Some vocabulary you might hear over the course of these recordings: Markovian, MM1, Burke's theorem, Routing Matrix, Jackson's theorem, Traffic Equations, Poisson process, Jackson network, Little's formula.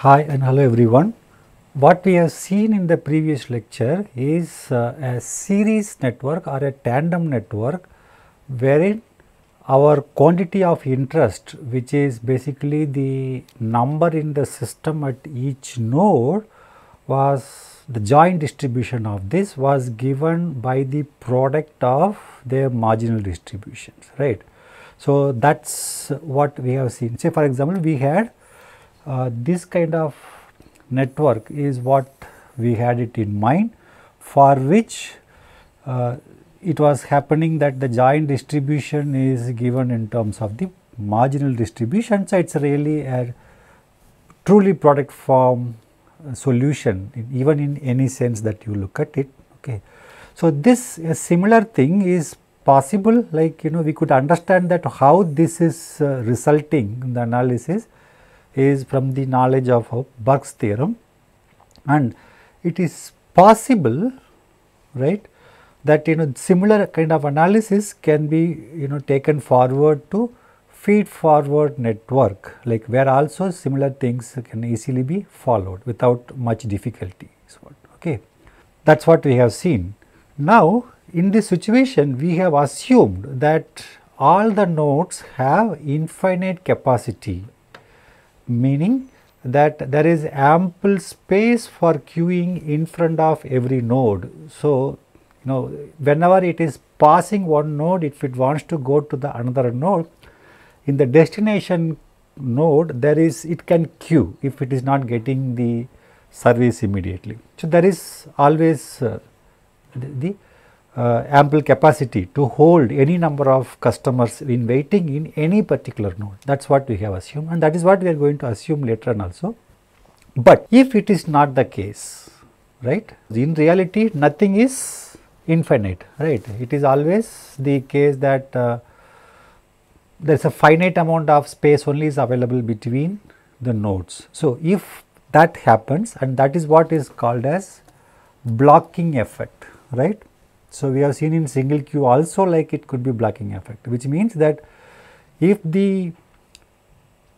Hi and hello everyone. What we have seen in the previous lecture is a series network or a tandem network wherein our quantity of interest, which is basically the number in the system at each node, was the joint distribution of this was given by the product of their marginal distributions, right. So, that is what we have seen. Say for example, we had this kind of network is what we had it in mind, for which it was happening that the joint distribution is given in terms of the marginal distribution. So, it is really a truly product form solution, even in any sense that you look at it. Okay. So, this a similar thing is possible, like you know, we could understand that how this is resulting in the analysis is from the knowledge of Burke's theorem, and it is possible, right, that you know similar kind of analysis can be you know taken forward to feed forward network, like where also similar things can easily be followed without much difficulty. Okay, that is what we have seen. Now, in this situation we have assumed that all the nodes have infinite capacity, meaning that there is ample space for queuing in front of every node. So, you know, whenever it is passing one node, if it wants to go to the another node, in the destination node there is, it can queue if it is not getting the service immediately. So, there is always ample capacity to hold any number of customers in waiting in any particular node. That is what we have assumed, and that is what we are going to assume later on also. But if it is not the case, right, in reality nothing is infinite, right. It is always the case that there is a finite amount of space only is available between the nodes. So, if that happens, and that is what is called as blocking effect, right. So, we have seen in single queue also, like it could be blocking effect, which means that if the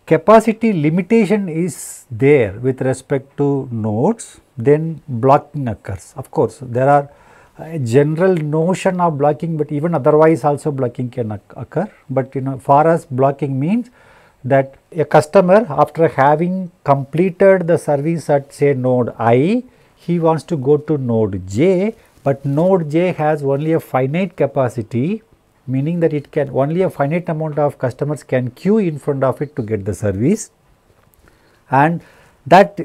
capacity limitation is there with respect to nodes, then blocking occurs. Of course, there are a general notion of blocking, but even otherwise also blocking can occur. But you know, for us blocking means that a customer, after having completed the service at say node I, he wants to go to node J. But node J has only a finite capacity, meaning that it can only a finite amount of customers can queue in front of it to get the service, and that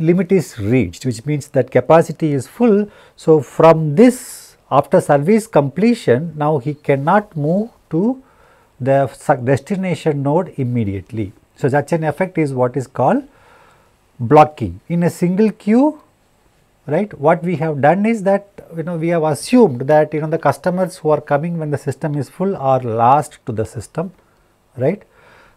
limit is reached, which means that capacity is full. So, from this after service completion, now he cannot move to the destination node immediately. So, such an effect is what is called blocking in a single queue. Right. What we have done is that you know we have assumed that you know the customers who are coming when the system is full are last to the system, right.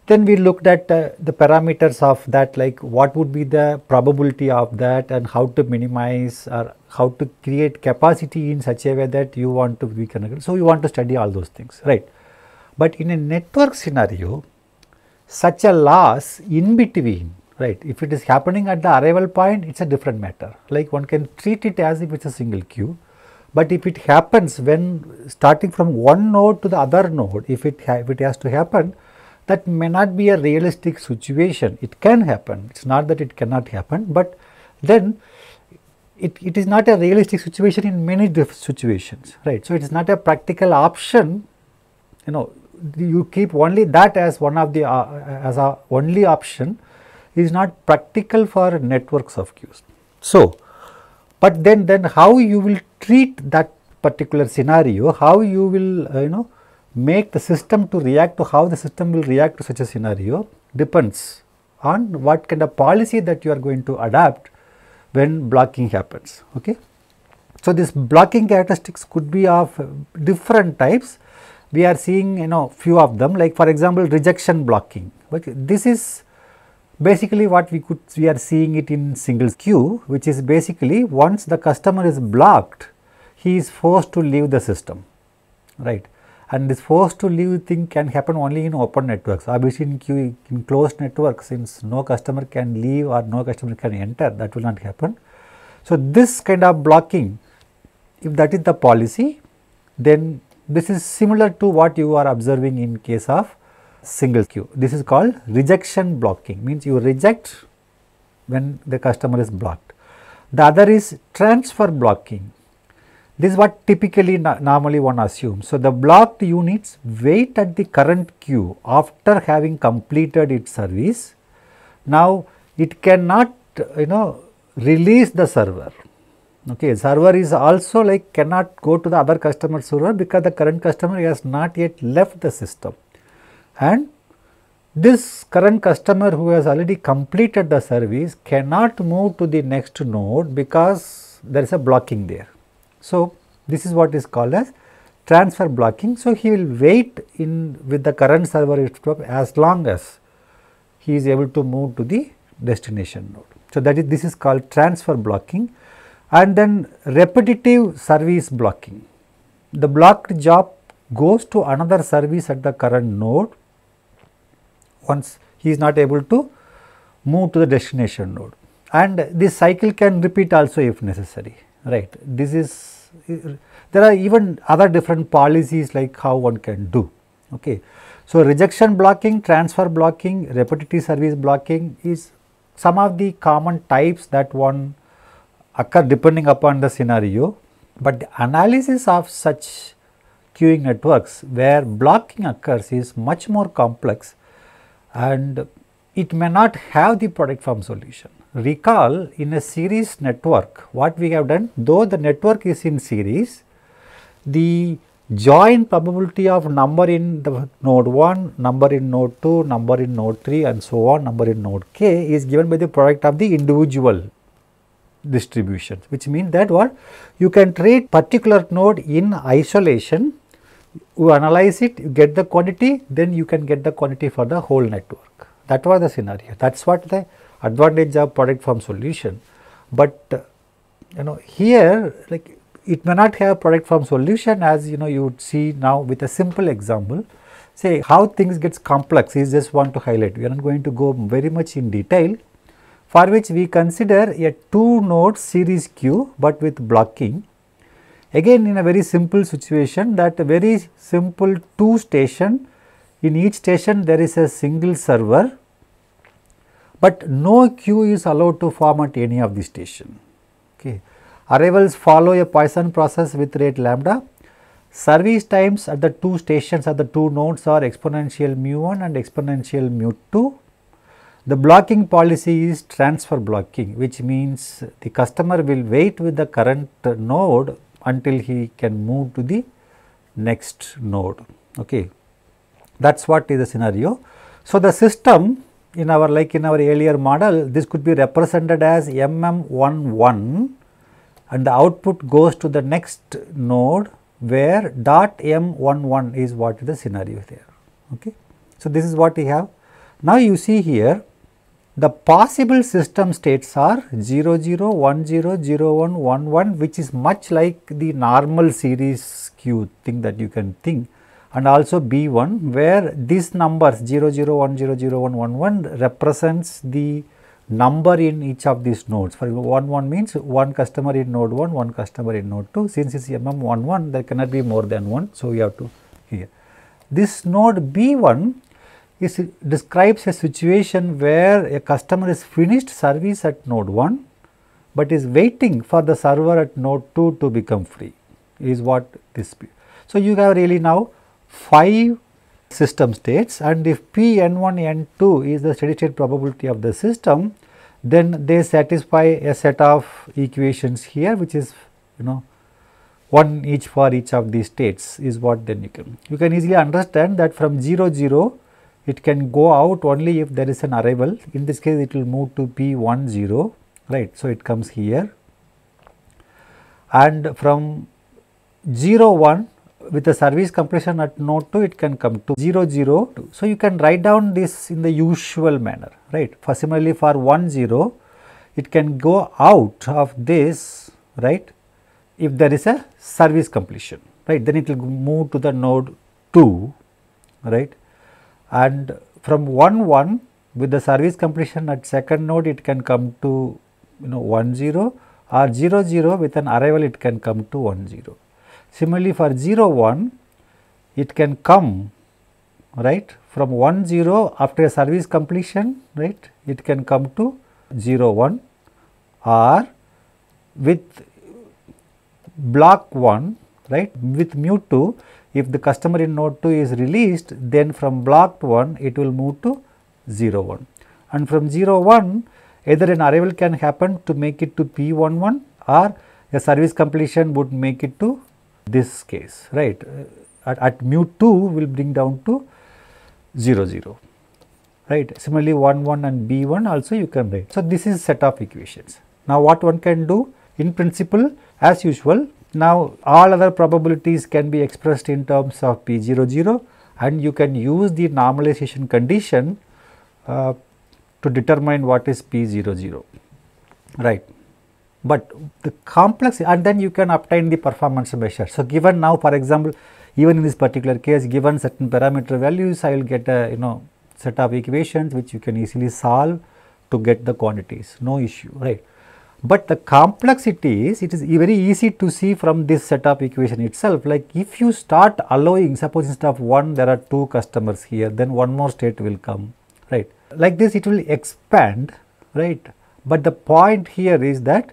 Then we looked at the parameters of that, like what would be the probability of that and how to minimize or how to create capacity in such a way that you want to be connected. So, you want to study all those things, right. But in a network scenario, such a loss in between, right. If it is happening at the arrival point, it is a different matter, like one can treat it as if it is a single queue. But if it happens when starting from one node to the other node, if it has to happen, that may not be a realistic situation. It can happen, it is not that it cannot happen, but then it is not a realistic situation in many different situations, right. So, it is not a practical option, you know, you keep only that as one of the as a only option is not practical for networks of queues. So, but then how you will treat that particular scenario, how you will you know make the system to react to, how the system will react to such a scenario depends on what kind of policy that you are going to adapt when blocking happens. Okay. So, this blocking characteristics could be of different types. We are seeing you know few of them, like for example, rejection blocking. Okay. This is basically what we are seeing it in single queue, which is basically once the customer is blocked, he is forced to leave the system, right. and this forced to leave thing can happen only in open networks. Obviously, in closed networks, since no customer can leave or no customer can enter, that will not happen. So, this kind of blocking, if that is the policy, then this is similar to what you are observing in case of single queue. This is called rejection blocking, means you reject when the customer is blocked. The other is transfer blocking. This is what typically normally one assumes. So, the blocked units wait at the current queue after having completed its service. Now, it cannot, release the server. Okay, server is also like cannot go to the other customer server because the current customer has not yet left the system. And this current customer who has already completed the service cannot move to the next node because there is a blocking there. So, this is what is called as transfer blocking. So, he will wait with the current server as long as he is able to move to the destination node. So, this is called transfer blocking. And then repetitive service blocking. The blocked job goes to another service at the current node once he is not able to move to the destination node. And this cycle can repeat also if necessary. Right, there are even other different policies like how one can do. Okay, so rejection blocking, transfer blocking, repetitive service blocking is some of the common types that one occur depending upon the scenario. But the analysis of such queuing networks where blocking occurs is much more complex and it may not have the product form solution. Recall, in a series network, what we have done, though the network is in series, the joint probability of number in the node 1, number in node 2, number in node 3 and so on, number in node k is given by the product of the individual distributions, which means that what you can treat particular node in isolation, you analyze it, you get the quantity, then you can get the quantity for the whole network. That was the scenario. That is what the advantage of product form solution. But here like it may not have product form solution, as you would see now with a simple example. Say how things gets complex is just want to highlight. We are not going to go very much in detail, for which we consider a 2-node series queue but with blocking. Again, in a very simple situation, that a very simple 2 station, in each station there is a single server, but no queue is allowed to form at any of the station. Okay. Arrivals follow a Poisson process with rate lambda. Service times at the 2 stations at the 2 nodes are exponential mu1 and exponential mu2. The blocking policy is transfer blocking, which means the customer will wait with the current node until he can move to the next node. Okay. That is what is the scenario. So, the system in our earlier model, this could be represented as MM11, and the output goes to the next node where dot M11 is what is the scenario there. Okay. So, this is what we have. Now, you see here, the possible system states are 0, 0, 1, 0, 0, 1, 1, 1, which is much like the normal series queue thing that you can think, and also B1, where these numbers 0, 0, 1, 0, 0, 1, 1, 1 represents the number in each of these nodes. For example, 1, 1 means 1 customer in node 1, 1 customer in node 2. Since it is MM11, there cannot be more than 1. So, we have to here. This node B1 describes a situation where a customer is finished service at node 1, but is waiting for the server at node 2 to become free, is what this be. So, you have really now 5 system states, and if P n1 n2 is the steady state probability of the system, then they satisfy a set of equations here, which is one each for each of these states, is what then you can easily understand that from 0 0 it can go out only if there is an arrival. In this case, it will move to P10, right. So, it comes here, and from 01 with the service completion at node 2, it can come to 002. So, you can write down this in the usual manner, right. For similarly, for 10, it can go out of this, right, if there is a service completion, right, then it will move to the node 2, right? And from 1, 1 with the service completion at second node, it can come to 1, 0, or 0, 0 with an arrival, it can come to 1, 0. Similarly, for 0, 1, it can come right from 1, 0 after a service completion, right? It can come to 0, 1, or with block 1, right? With mu 2, if the customer in node 2 is released, then from block 1 it will move to 0, 1, and from 0, 1 either an arrival can happen to make it to P11, or a service completion would make it to this case, right? At mu 2 will bring down to 0, 0, right? Similarly, 1, 1 and B1 also you can write. So this is set of equations. Now what one can do in principle as usual. Now all other probabilities can be expressed in terms of P00, and you can use the normalization condition to determine what is P00, right? But the complex, and then you can obtain the performance measure. So given now, for example, even in this particular case, given certain parameter values, I will get a set of equations which you can easily solve to get the quantities, no issue, right? But the complexity is, it is very easy to see from this set of equation itself. Like if you start allowing, suppose instead of 1 there are 2 customers here, then one more state will come, right? Like this it will expand, right? But the point here is that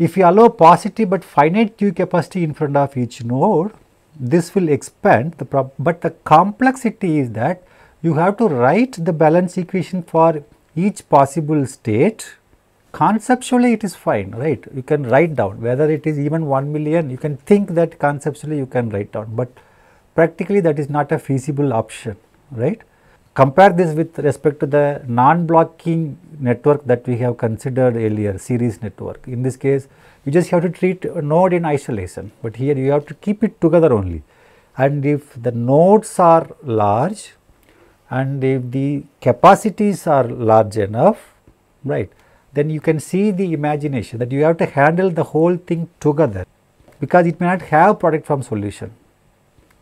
if you allow positive but finite queue capacity in front of each node, this will expand the problem. But the complexity is that you have to write the balance equation for each possible state. Conceptually it is fine, right? You can write down whether it is even 1 million, you can think that conceptually you can write down, but practically that is not a feasible option, right? Compare this with respect to the non-blocking network that we have considered earlier, series network. In this case, you just have to treat a node in isolation, but here you have to keep it together only. And if the nodes are large and if the capacities are large enough, right, then you can see the imagination that you have to handle the whole thing together, because it may not have product from solution,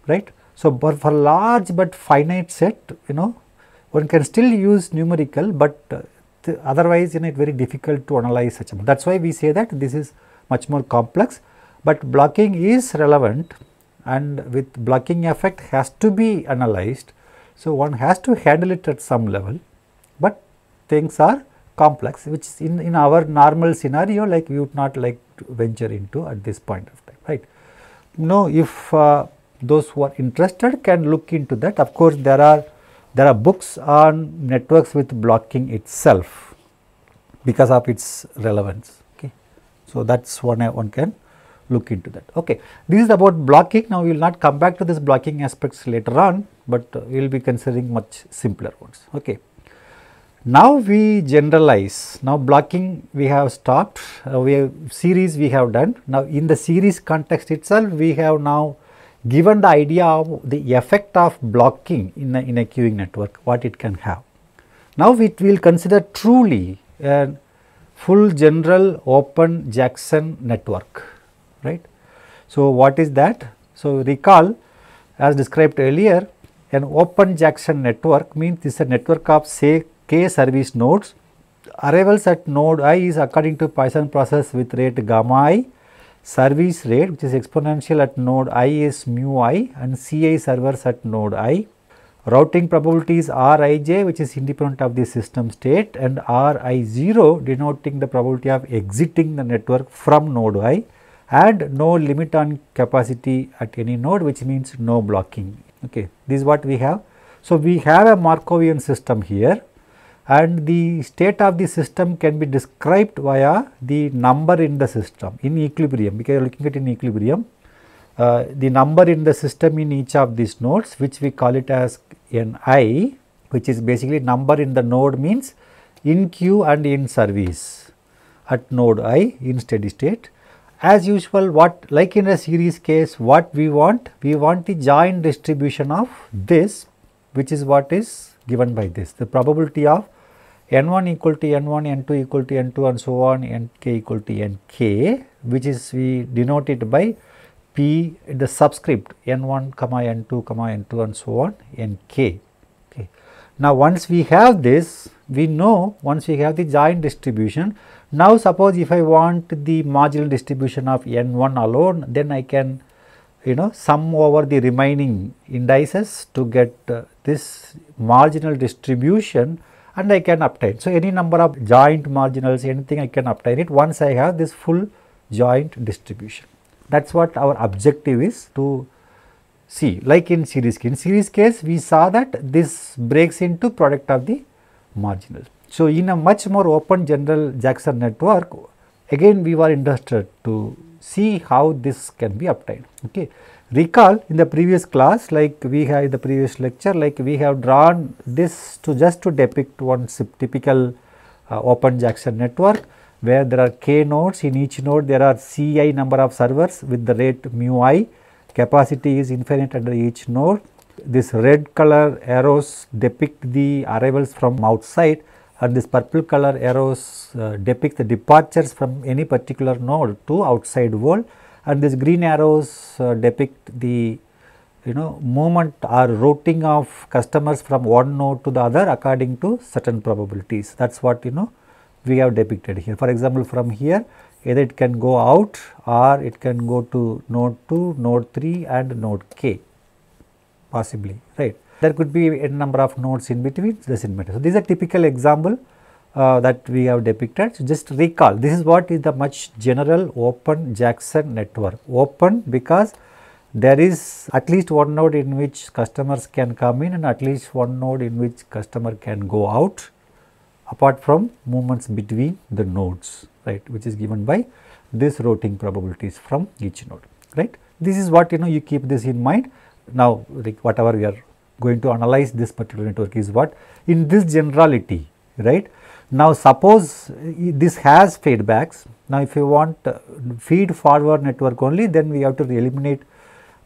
right? So, but for large but finite set, one can still use numerical, but otherwise it's very difficult to analyze such a. That is why we say that this is much more complex, but blocking is relevant, and with blocking effect has to be analyzed. So, one has to handle it at some level, but things are complex, which is in our normal scenario, like we would not like to venture into at this point of time, right? Now, if those who are interested can look into that. Of course, there are books on networks with blocking itself because of its relevance. Okay, so that's one can look into that. Okay, this is about blocking. Now, we will not come back to this blocking aspects later on, but we will be considering much simpler ones. Okay. Now we generalize. Now blocking we have stopped, we have series we have done. Now in the series context itself, we have now given the idea of the effect of blocking in a queuing network, what it can have. Now we will consider truly a full general open Jackson network, right? So what is that? So recall, as described earlier, an open Jackson network means this is a network of say K service nodes. Arrivals at node I is according to Poisson process with rate gamma I, service rate which is exponential at node I is mu I, and CI servers at node I. Routing probabilities Rij, which is independent of the system state, and Ri0 denoting the probability of exiting the network from node I, and no limit on capacity at any node, which means no blocking. Okay, this is what we have. So we have a Markovian system here, and the state of the system can be described via the number in the system in equilibrium, because you are looking at in equilibrium, the number in the system in each of these nodes, which we call it as Ni, which is basically number in the node means in queue and in service at node I in steady state. As usual, what, like in a series case, what we want the joint distribution of this, which is what is given by this, the probability of n1 equal to n1, n2 equal to n2, and so on, nk equal to nk, which is we denote it by P, the subscript n1 comma n2 and so on, nk. Okay. Now, once we have this, we know once we have the joint distribution. Now, suppose if I want the marginal distribution of n1 alone, then I can, you know, sum over the remaining indices to get this marginal distribution, and I can obtain. So, any number of joint marginals, anything I can obtain it once I have this full joint distribution. That is what our objective is to see, like in series case. In series case, we saw that this breaks into product of the marginals. So, in a much more open general Jackson network, again we were interested to see how this can be obtained. Okay. Recall in the previous class, like we have in the previous lecture, like we have drawn this to just to depict one typical open Jackson network, where there are k nodes. In each node there are ci number of servers with the rate mu I, capacity is infinite under each node. This red color arrows depict the arrivals from outside, and this purple color arrows depict the departures from any particular node to outside world, and this green arrows depict the, you know, movement or routing of customers from one node to the other according to certain probabilities. That is what, you know, we have depicted here. For example, from here either it can go out or it can go to node 2, node 3 and node k possibly, right. There could be a number of nodes in between, does not matter. So, this is a typical example that we have depicted. So, just recall, this is what is the much general open Jackson network. Open because there is at least one node in which customers can come in and at least one node in which customer can go out, apart from movements between the nodes, right, which is given by this routing probabilities from each node, right. This is what, you know, you keep this in mind. Now, like whatever we are going to analyze this particular network is what in this generality, right. Now, suppose this has feedbacks. Now, if you want feed forward network only, then we have to eliminate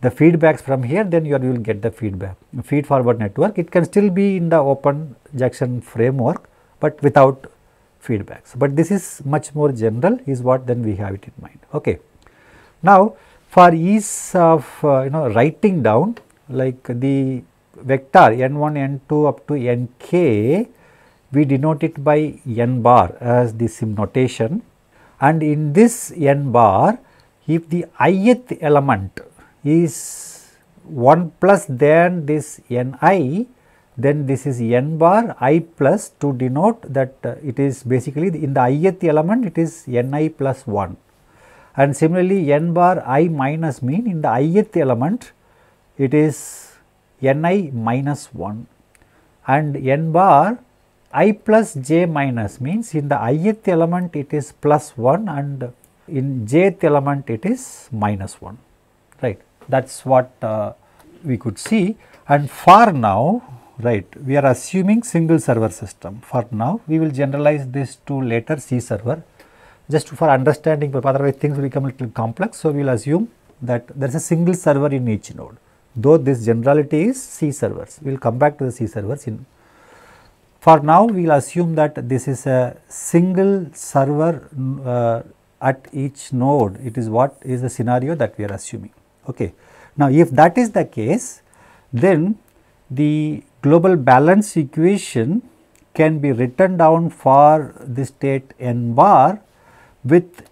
the feedbacks from here, then you will get the feedback. Feed forward network, it can still be in the open Jackson framework, but without feedbacks, but this is much more general is what then we have it in mind. Okay. Now, for ease of you know, writing down, like the vector n1, n2 up to nk, we denote it by n bar as the sim notation, and in this n bar, if the ith element is 1 plus than this ni, then this is n bar I plus, to denote that it is basically in the ith element it is n I plus 1, and similarly n bar I minus mean in the ith element it is n I minus 1, and n bar I plus j minus means in the ith element it is plus 1 and in jth element it is minus 1, right. That is what we could see, and for now, right, we are assuming single server system for now. We will generalize this to later C server, just for understanding, but otherwise things will become a little complex. So, we will assume that there is a single server in each node, though this generality is C servers. We will come back to the C servers in. For now, we will assume that this is a single server at each node. It is what is the scenario that we are assuming. Okay. Now, if that is the case, then the global balance equation can be written down for the state n bar with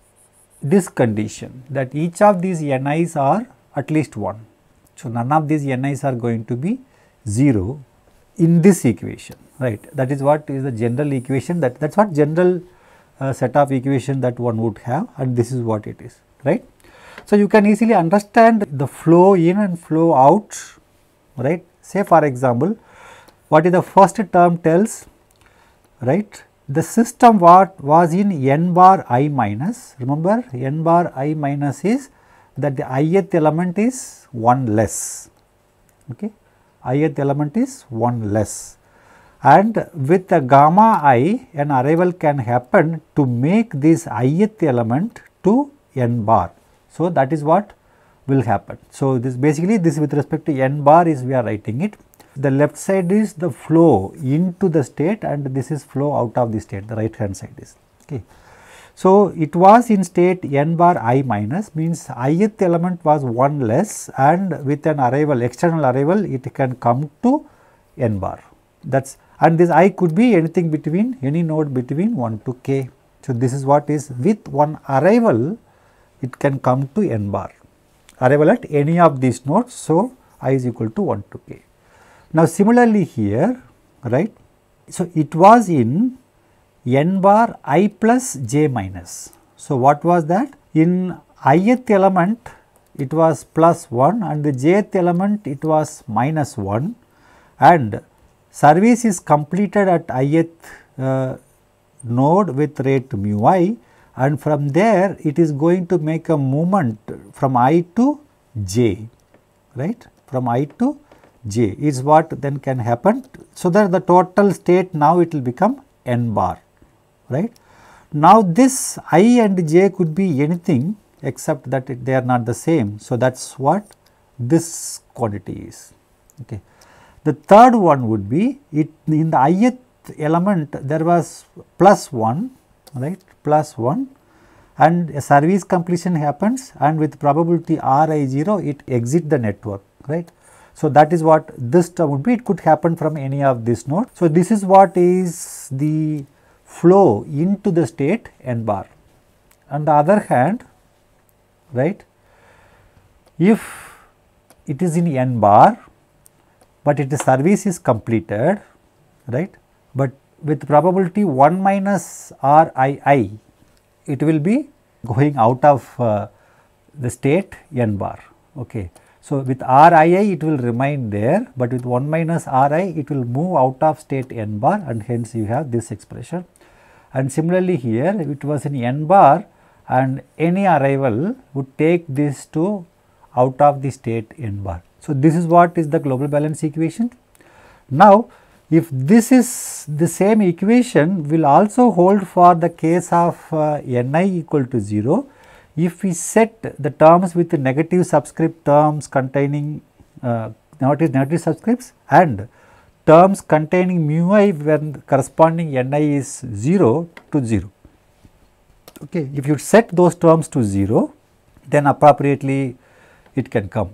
this condition that each of these ni's are at least 1. So, none of these ni's are going to be 0 in this equation, right. That is what is the general equation, that is what general set of equation that one would have, and this is what it is, right. So, you can easily understand the flow in and flow out, right. Say for example, what is the first term tells, right, the system what was in n bar I minus, remember n bar I minus is that the ith element is 1 less, okay, ith element is 1 less, and with the gamma I an arrival can happen to make this ith element to n bar. So, that is what will happen. So, this basically this with respect to n bar is we are writing it. The left side is the flow into the state and this is flow out of the state, the right hand side is, okay. So, it was in state n bar I minus, means ith element was 1 less, and with an arrival, external arrival, it can come to n bar. That's, and this I could be anything between, any node between 1 to k. So, this is what is with one arrival, it can come to n bar, arrival at any of these nodes. So, I is equal to 1 to k. Now, similarly here, right. So, it was in n bar I plus j minus. So, what was that? In ith element it was plus 1 and the jth element it was minus 1, and service is completed at ith node with rate mu I, and from there it is going to make a movement from I to j, right, from I to j is what then can happen. So, that the total state now it will become n bar. Right. Now, this I and j could be anything except that they are not the same. So, that is what this quantity is. Okay. The third one would be it in the ith element there was plus 1, right, plus 1, and a service completion happens, and with probability Ri0 it exits the network, right. So, that is what this term would be. It could happen from any of these nodes. So, this is what is the flow into the state n bar. On the other hand, right, if it is in n bar, but its service is completed, right, but with probability 1 minus r I, it will be going out of the state n bar. Okay. So, with r I it will remain there, but with 1 minus r I it will move out of state n bar, and hence you have this expression. And similarly here it was in n bar, and any arrival would take this to out of the state n bar. So, this is what is the global balance equation. Now, if this is the same equation will also hold for the case of Ni equal to 0, if we set the terms with the negative subscript terms containing negative subscripts and terms containing mu I when corresponding Ni is 0 to 0. Okay. If you set those terms to 0, then appropriately it can come,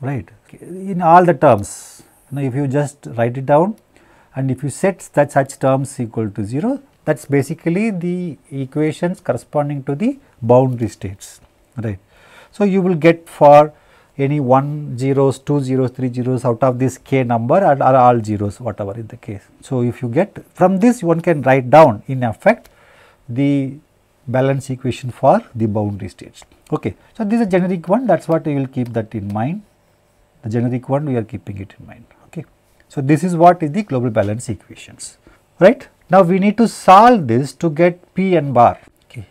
right, in all the terms. Now, if you just write it down and if you set that such terms equal to 0, that is basically the equations corresponding to the boundary states, right. So, you will get for any 1 zeros, 2 zeros, 3 zeros out of this k number or all zeros, whatever is the case. So, if you get from this, one can write down in effect the balance equation for the boundary states. Okay. So, this is a generic one, that is what we will keep that in mind, the generic one we are keeping it in mind. Okay. So, this is what is the global balance equations, right. Now, we need to solve this to get p n bar. Okay.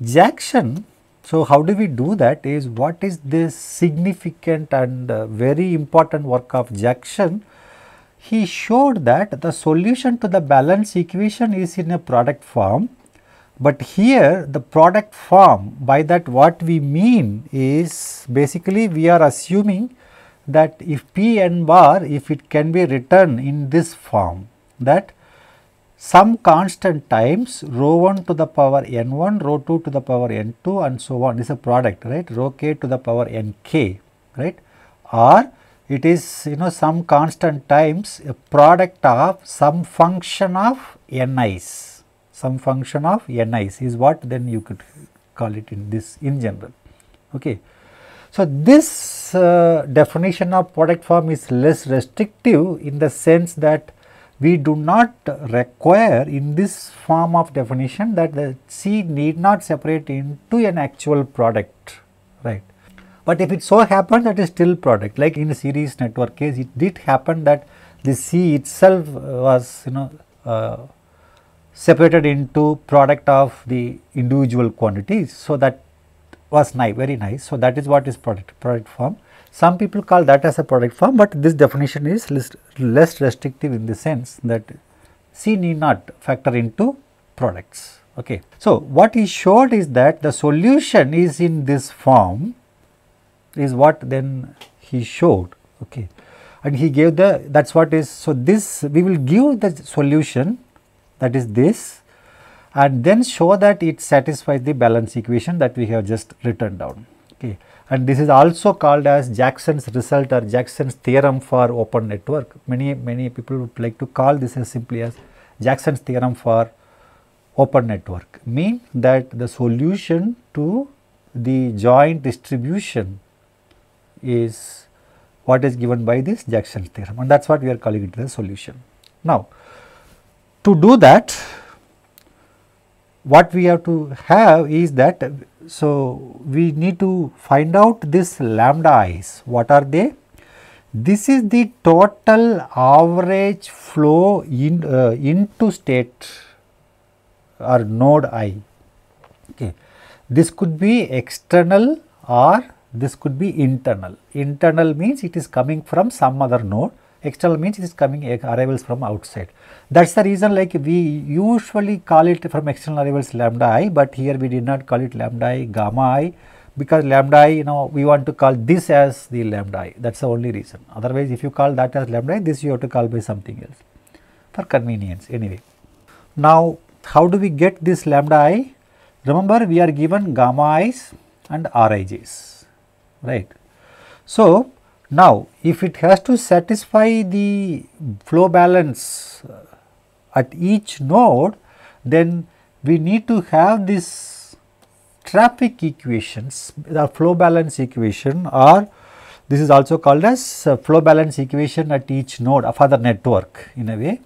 Jackson. So, how do we do that is what is this significant and very important work of Jackson. He showed that the solution to the balance equation is in a product form, but here the product form, by that what we mean is basically we are assuming that if p n bar, if it can be written in this form, that some constant times rho 1 to the power n1, rho 2 to the power n2 and so on, this is a product, right, rho k to the power nk, right, or it is, you know, some constant times a product of some function of ni's, some function of ni's is what then you could call it in this in general. Okay. So, this definition of product form is less restrictive in the sense that we do not require in this form of definition that the C need not separate into an actual product, right. But if it so happens that is still product, like in the series network case, it did happen that the C itself was, you know, separated into product of the individual quantities. So, that was nice, very nice. So, that is what is product form. Some people call that as a product form, but this definition is less restrictive in the sense that C need not factor into products. Okay. So, what he showed is that the solution is in this form is what then he showed. Okay. And he gave the, that is what is, so this we will give the solution, that is this, and then show that it satisfies the balance equation that we have just written down. Okay. And this is also called as Jackson's result or Jackson's theorem for open network. Many people would like to call this as simply as Jackson's theorem for open network. Mean that the solution to the joint distribution is what is given by this Jackson's theorem, and that is what we are calling it as a solution. Now, to do that, what we have to have is that, so we need to find out this lambda i's. What are they? This is the total average flow in, into state or node I. Okay. This could be external or this could be internal. Internal means it is coming from some other node, external means it is coming arrivals from outside. That is the reason like we usually call it from external arrivals lambda I, but here we did not call it lambda I, gamma I, because lambda I, you know, we want to call this as the lambda I. That is the only reason. Otherwise, if you call that as lambda I, this you have to call by something else for convenience anyway. Now, how do we get this lambda I? Remember, we are given gamma i's and r i's, right. So, now, if it has to satisfy the flow balance at each node, then we need to have this traffic equations, the flow balance equation, or this is also called as flow balance equation at each node for the network in a way.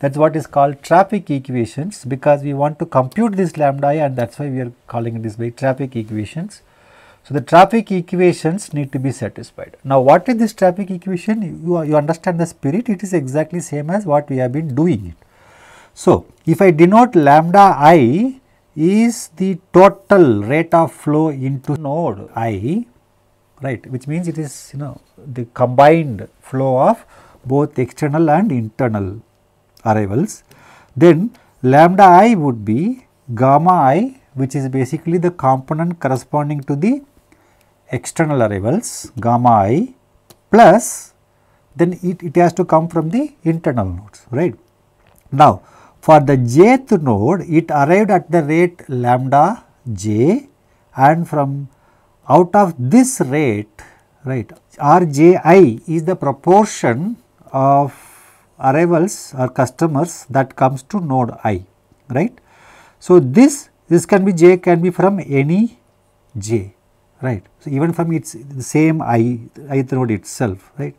That is what is called traffic equations, because we want to compute this lambda I, and that is why we are calling this by traffic equations. So, the traffic equations need to be satisfied. Now, what is this traffic equation? You understand the spirit, it is exactly same as what we have been doing it. So, if I denote lambda I is the total rate of flow into node I, right, which means it is, you know, the combined flow of both external and internal arrivals, then lambda I would be gamma I, which is basically the component corresponding to the external arrivals gamma I, plus then it has to come from the internal nodes, right. Now, for the jth node, it arrived at the rate lambda j, and from out of this rate, right, rji is the proportion of arrivals or customers that comes to node I, right. So, this can be j, can be from any j, right. So, even from its the same ith node itself, right.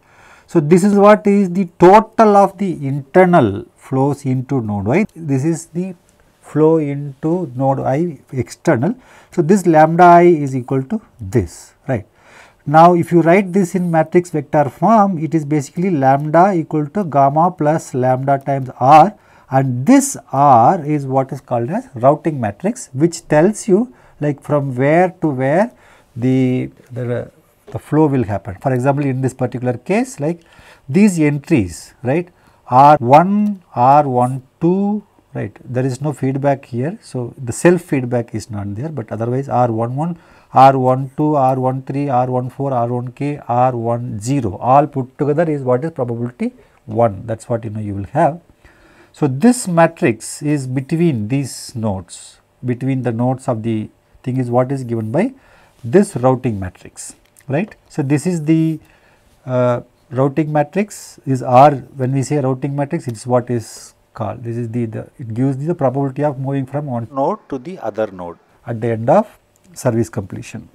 So, this is what is the total of the internal flows into node I. This is the flow into node I external. So, this lambda I is equal to this, right. Now, if you write this in matrix vector form, it is basically lambda equal to gamma plus lambda times r. And this R is what is called as routing matrix, which tells you like from where to where the flow will happen. For example, in this particular case, like these entries, right, R1, R12, right, there is no feedback here. So, the self feedback is not there, but otherwise R11, R12, R13, R14, R1k, R10, all put together is what is probability 1. That is what, you know, you will have. So, this matrix is between these nodes, between the nodes of the thing is what is given by this routing matrix, right. So, this is the routing matrix is R. When we say routing matrix, it is what is called. This is it gives the probability of moving from one node to the other node at the end of service completion.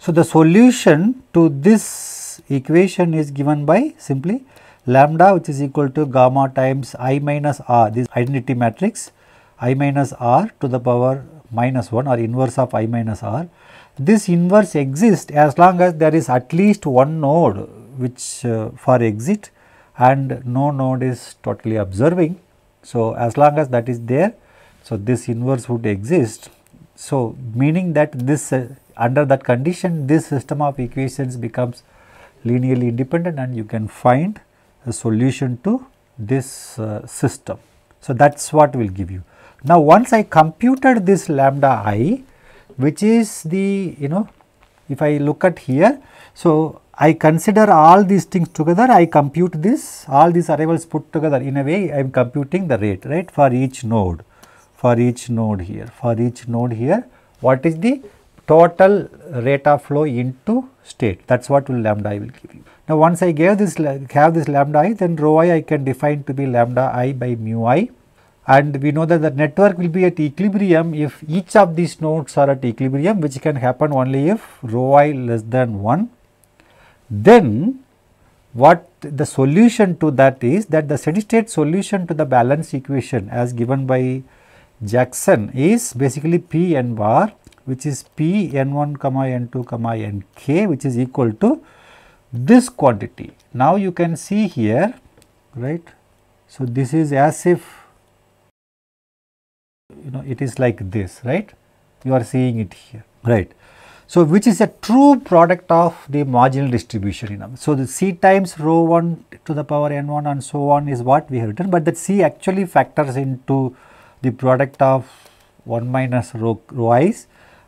So, the solution to this equation is given by simply lambda, which is equal to gamma times I minus r, this identity matrix I minus r to the power minus 1 or inverse of I minus r. This inverse exists as long as there is at least one node which for exit and no node is totally observing. So, as long as that is there, so this inverse would exist. So, meaning that this under that condition, this system of equations becomes linearly independent and you can find a solution to this system. So, that is what will give you. Now, once I computed this lambda I, which is the, you know, if I look at here, so I consider all these things together, I compute this, all these arrivals put together in a way I am computing the rate, right, for each node, for each node here. For each node here, what is the total rate of flow into state? That is what lambda I will give you. Now, once I gave this, have this lambda I, then rho I can define to be lambda I by mu I, and we know that the network will be at equilibrium if each of these nodes are at equilibrium, which can happen only if rho I less than 1. Then what the solution to that is that the steady state solution to the balance equation as given by Jackson is basically P n bar, which is P n1 comma n2 comma nk, which is equal to this quantity. Now you can see here, right? So this is as if, you know, it is like this, right? You are seeing it here, right? So which is a true product of the marginal distribution, you know. So the C times rho 1 to the power n1 and so on is what we have written, but that C actually factors into the product of 1 minus rho i's,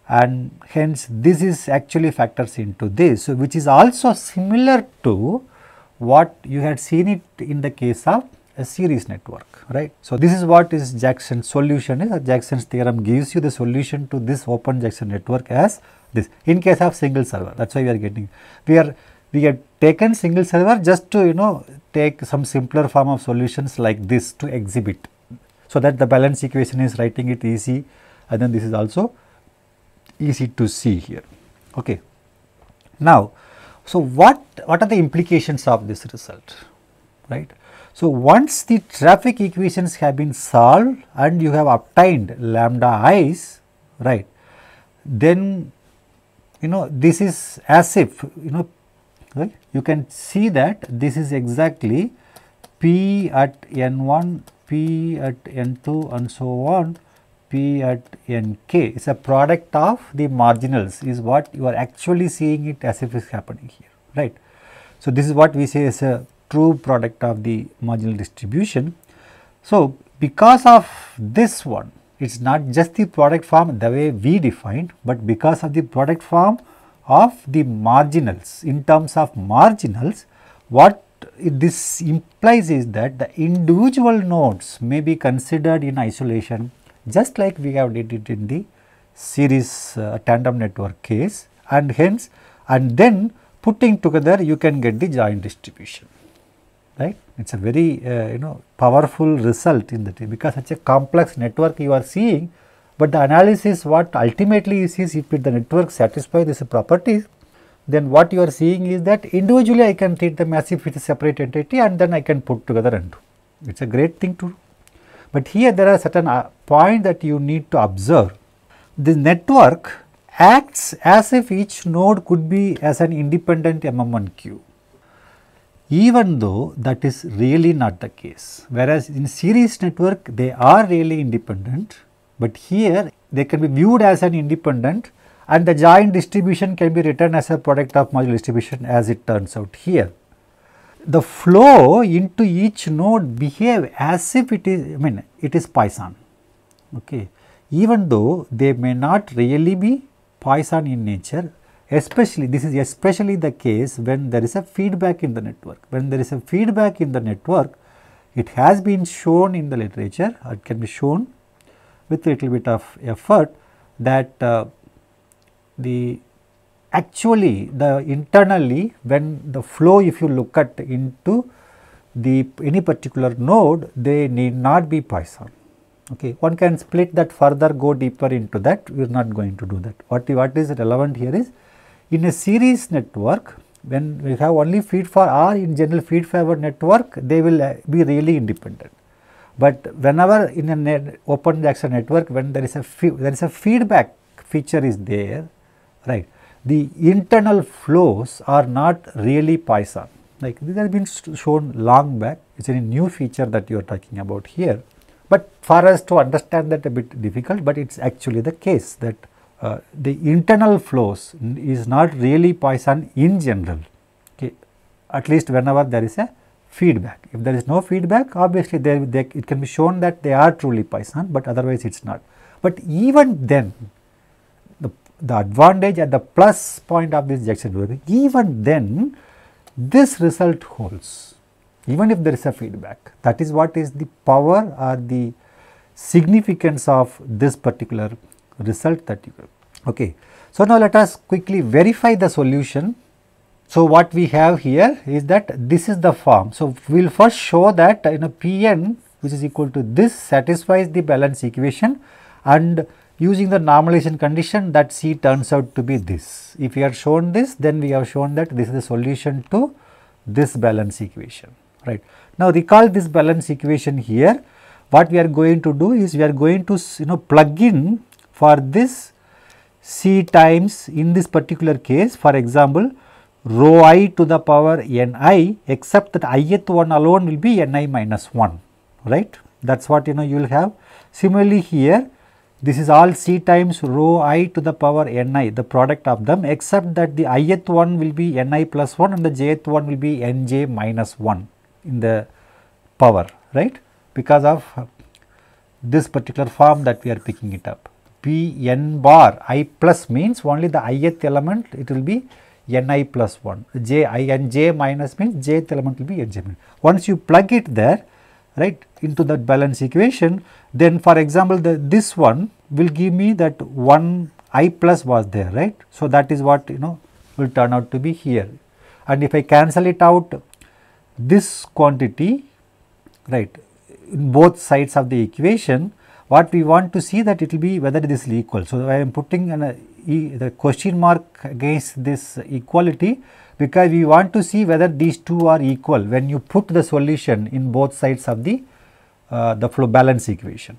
and hence this is actually factors into this. So which is also similar to what you had seen it in the case of a series network, right? So this is what is Jackson's solution is, or Jackson's theorem gives you the solution to this open Jackson network as this in case of single server. That's why we are getting, we have taken single server just to, you know, take some simpler form of solutions like this to exhibit, so that the balance equation is writing it easy, and then this is also easy to see here, okay. Now, so what are the implications of this result, right? So once the traffic equations have been solved and you have obtained lambda i's, right, then, you know, this is as if, you know, right, you can see that this is exactly P at n1, P at n2 and so on, P at nk. It is a product of the marginals is what you are actually seeing it as if it is happening here, right. So this is what we say is a true product of the marginal distribution. So because of this one, it is not just the product form the way we defined, but because of the product form of the marginals in terms of marginals, what this implies is that the individual nodes may be considered in isolation, just like we have did it in the series tandem network case, and hence, and then putting together you can get the joint distribution, right. It is a very you know, powerful result in that, because such a complex network you are seeing, but the analysis what ultimately is if the network satisfies this properties, then what you are seeing is that individually I can treat them as if it is a separate entity, and then I can put together and do. It is a great thing to do. But here there are certain points that you need to observe. The network acts as if each node could be as an independent MM1 queue, even though that is really not the case. Whereas in series network they are really independent, but here they can be viewed as an independent, and the joint distribution can be written as a product of marginal distribution as it turns out here. The flow into each node behave as if it is, I mean, it is Poisson, okay, even though they may not really be Poisson in nature. Especially, this is especially the case when there is a feedback in the network. When there is a feedback in the network, it has been shown in the literature, it can be shown with a little bit of effort that internally when the flow, if you look at into the any particular node, they need not be Poisson. Okay, one can split that further, go deeper into that. We are not going to do that. What is relevant here is, in a series network, when we have only feed forward or in general feed forward network, they will be really independent. But whenever in an open Jackson network, when there is a feedback feature is there, right, the internal flows are not really Poisson. Like this has been shown long back. It's a new feature that you are talking about here. But for us to understand that a bit difficult, but it's actually the case that the internal flows is not really Poisson in general, okay, at least whenever there is a feedback. If there is no feedback, obviously it can be shown that they are truly Poisson, but otherwise it is not. But even then, the advantage and the plus point of this Jackson network, even then this result holds, even if there is a feedback. That is what is the power or the significance of this particular result that you have. Okay. So, now let us quickly verify the solution. So, what we have here is that this is the form. So, we will first show that Pn which is equal to this satisfies the balance equation, and using the normalization condition that C turns out to be this. If we are shown this, then we have shown that this is the solution to this balance equation, right. Now, recall this balance equation here. What we are going to do is we are going to plug in for this C times, in this particular case, for example, rho I to the power n I, except that ith one alone will be n I minus 1, right. That is what you will have. Similarly, here this is all C times rho I to the power n I, the product of them, except that the ith one will be n I plus 1 and the jth one will be n j minus 1 in the power, right, because of this particular form that we are picking it up. P n bar I plus means only the ith element, it will be n I plus 1, j I n j minus means jth element will be n j minus. Once you plug it there, right, into that balance equation, then for example, this one will give me that 1 I plus was there, right. So, that is what will turn out to be here, and if I cancel it out, this quantity, right, in both sides of the equation, what we want to see that it will be whether this will equal. So, I am putting the question mark against this equality, because we want to see whether these two are equal when you put the solution in both sides of the flow balance equation,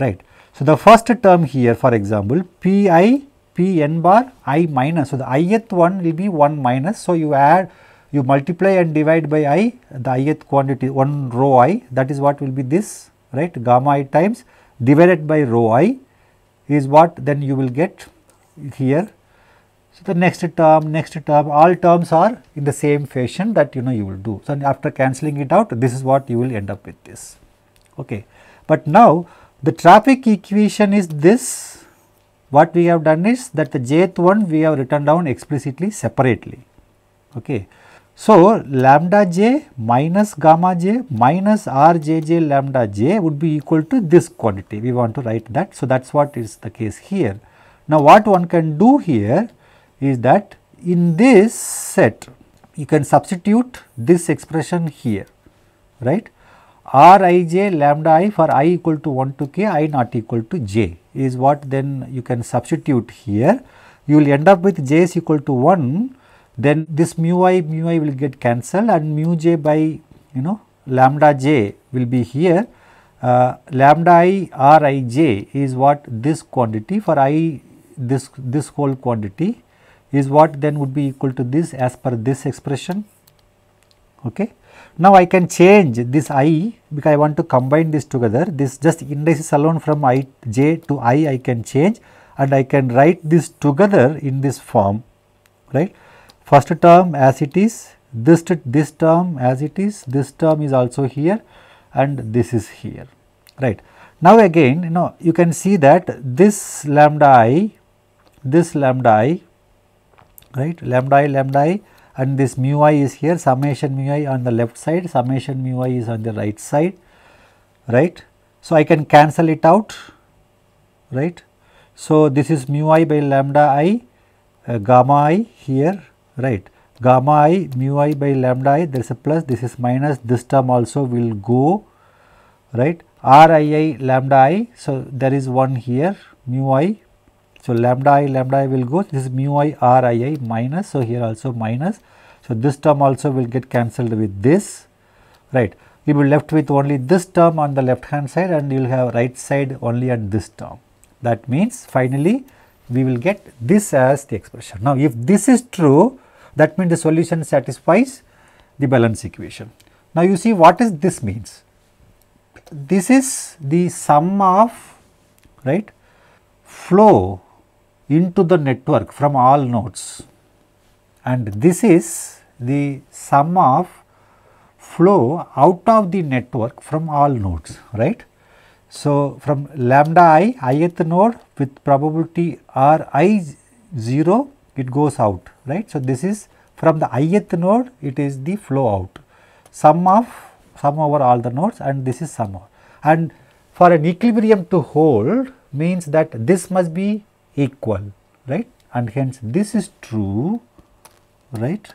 right. So, the first term here, for example, P I P n bar I minus. So, the ith one will be 1 minus. So, you multiply and divide by I, the ith quantity 1 rho I, that is what will be this, right, gamma I times divided by rho I is what then you will get here. So, the next term, all terms are in the same fashion that you will do. So, after cancelling it out, this is what you will end up with this. Okay. But now, the traffic equation is this. What we have done is that the jth one we have written down explicitly separately. Okay. So, lambda j minus gamma j minus r j j lambda j would be equal to this quantity. We want to write that. So, that is what is the case here. Now, what one can do here is that in this set, you can substitute this expression here, right, r I j lambda I for I equal to 1 to k, I not equal to j is what then you can substitute here. You will end up with j is equal to 1, then this mu I will get cancelled, and mu j by lambda j will be here. Lambda I r I j is what this quantity for I, this whole quantity is what then would be equal to this as per this expression. Okay. Now, I can change this I because I want to combine this together. This just indices alone from I j to I can change, and I can write this together in this form, right. First term as it is, this term as it is, this term is also here, and this is here, right. Now, again you can see that this lambda I, right, lambda I and this mu I is here, summation mu I on the left side, summation mu I is on the right side, right. So, I can cancel it out, right. So, this is mu I by lambda I, gamma I here, right. Gamma I mu I by lambda I, there is a plus, this is minus, this term also will go, right, r I lambda I. So, there is one here mu I. So, lambda I will go, this is mu I r I minus. So, here also minus. So, this term also will get cancelled with this, right. You will be left with only this term on the left hand side, and you will have right side only at this term. That means, finally, we will get this as the expression. Now, if this is true, that means the solution satisfies the balance equation. Now, you see what is this means. This is the sum of, right, flow into the network from all nodes, and this is the sum of flow out of the network from all nodes, right. So, from lambda I, ith node with probability r I 0, it goes out, right. So, this is from the ith node, it is the flow out, sum over all the nodes, and this is sum over. And for an equilibrium to hold means that this must be equal, right? And hence this is true, right?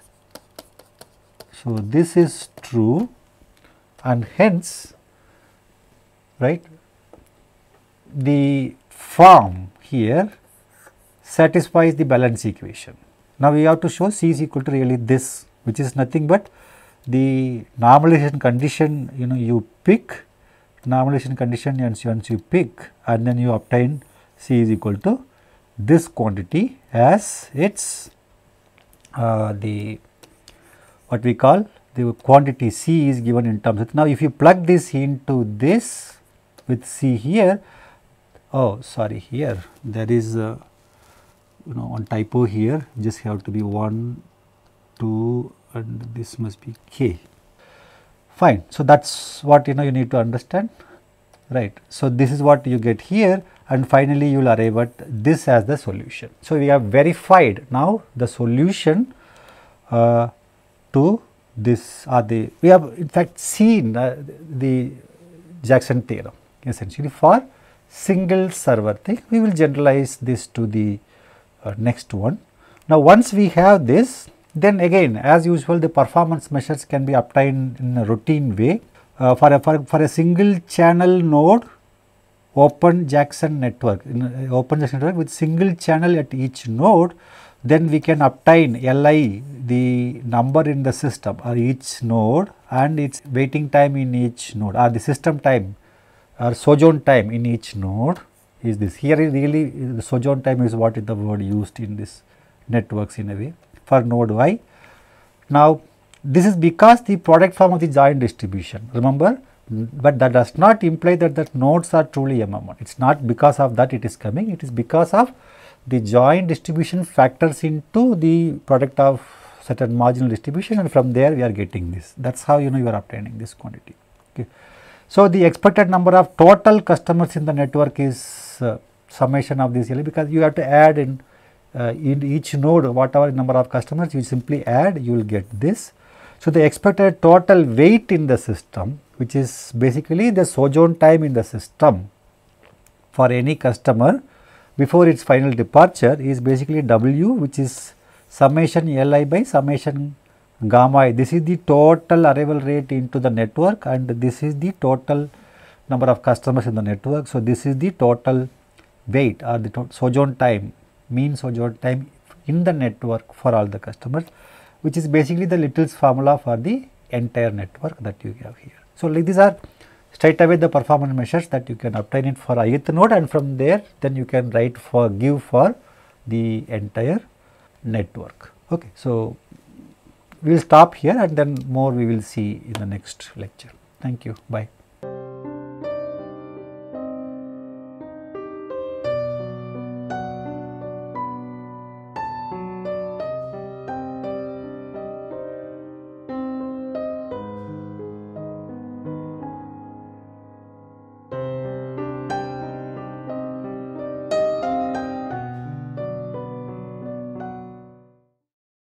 So this is true, and hence, right, the form here satisfies the balance equation. Now we have to show C is equal to really this, which is nothing but the normalization condition, you know, you pick normalization condition, and once you pick, and then you obtain C is equal to this quantity as its the what we call the quantity C is given in terms of. Now if you plug this into this with C here, oh sorry, here there is you know, one typo here, just have to be 1, 2 and this must be K. Fine. So that is what, you know, you need to understand, right. So this is what you get here, and finally you will arrive at this as the solution. So we have verified now the solution to this, or the, we have in fact seen the Jackson theorem essentially for single server thing. We will generalize this to the next one. Now once we have this, then again as usual the performance measures can be obtained in a routine way. For a single channel node, open Jackson network, with single channel at each node, then we can obtain Li, the number in the system or each node, and its waiting time in each node, or the system time or sojourn time in each node is this. Here really the sojourn time is what is the word used in this networks in a way for node Y. Now this is because the product form of the joint distribution, remember, but that does not imply that the nodes are truly MM1. It is not because of that it is coming, it is because of the joint distribution factors into the product of certain marginal distribution, and from there we are getting this. That is how, you know, you are obtaining this quantity. Okay. So the expected number of total customers in the network is summation of this, because you have to add in each node whatever number of customers, you simply add, you will get this. So the expected total weight in the system, which is basically the sojourn time in the system for any customer before its final departure, is basically W, which is summation Li by summation gamma I. This is the total arrival rate into the network, and this is the total number of customers in the network. So this is the total weight or the sojourn time, mean sojourn time in the network for all the customers, which is basically the Little's formula for the entire network that you have here. So like these are straight away the performance measures that you can obtain it for ith node, and from there then you can write for give for the entire network. Okay. So we will stop here, and then more we will see in the next lecture. Thank you. Bye.